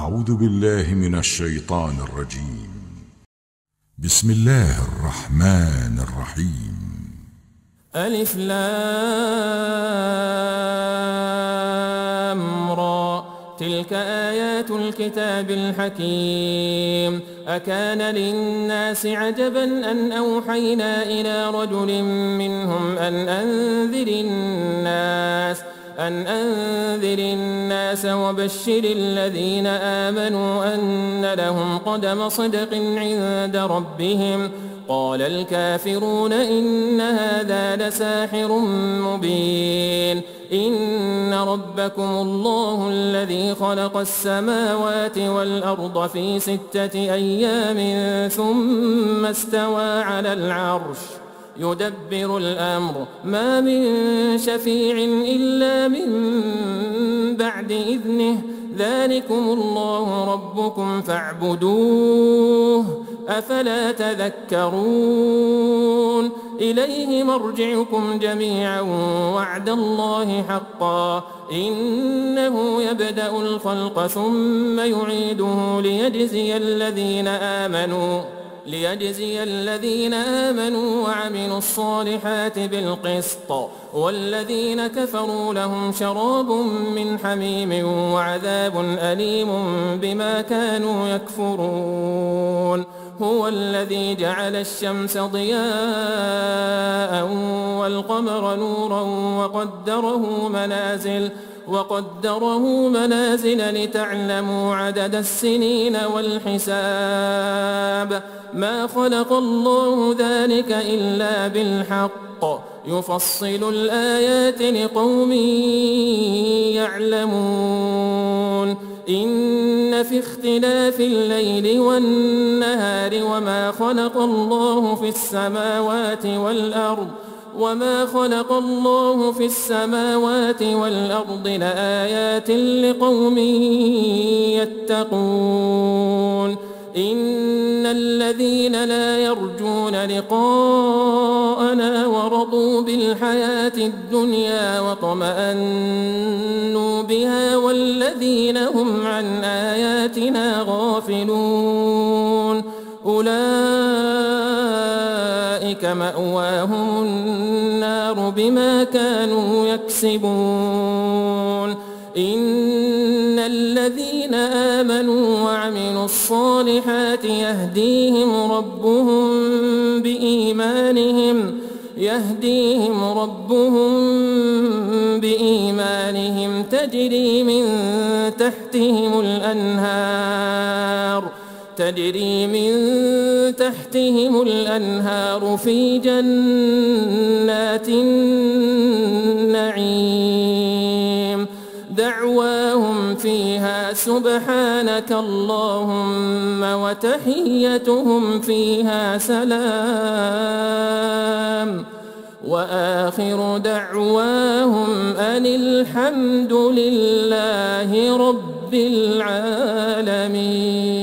أعوذ بالله من الشيطان الرجيم. بسم الله الرحمن الرحيم. ألف لام را تلك آيات الكتاب الحكيم. أكان للناس عجبا أن أوحينا إلى رجل منهم أن أنذر الناس وبشر الذين آمنوا أن لهم قدم صدق عند ربهم. قال الكافرون إن هذا لساحر مبين. إن ربكم الله الذي خلق السماوات والأرض في 6 أيام ثم استوى على العرش يدبر الأمر. ما من شفيع إلا من بعد إذنه. ذلكم الله ربكم فاعبدوه. أفلا تذكرون؟ إليه مرجعكم جميعا وعد الله حقا. إنه يبدأ الخلق ثم يعيده ليجزي الذين آمنوا وعملوا الصالحات بالقسط. والذين كفروا لهم شراب من حميم وعذاب أليم بما كانوا يكفرون. هو الذي جعل الشمس ضياء والقمر نورا وقدره منازل لتعلموا عدد السنين والحساب. ما خلق الله ذلك إلا بالحق. يفصل الآيات لقوم يعلمون. إن في اختلاف الليل والنهار وما خلق الله في السماوات والأرض لآيات لقوم يتقون. إن الذين لا يرجون لقاءنا ورضوا بالحياة الدنيا واطمأنوا بها والذين هم عن آياتنا غافلون أولئك مأواهم النار بما كانوا يكسبون. إن الذين آمنوا وعملوا الصالحات يهديهم ربهم بإيمانهم تجري من تحتهم الأنهار في جنات النعيم. دعواهم فيها سبحانك اللهم وتحيتهم فيها سلام. وآخر دعواهم أن الحمد لله رب العالمين.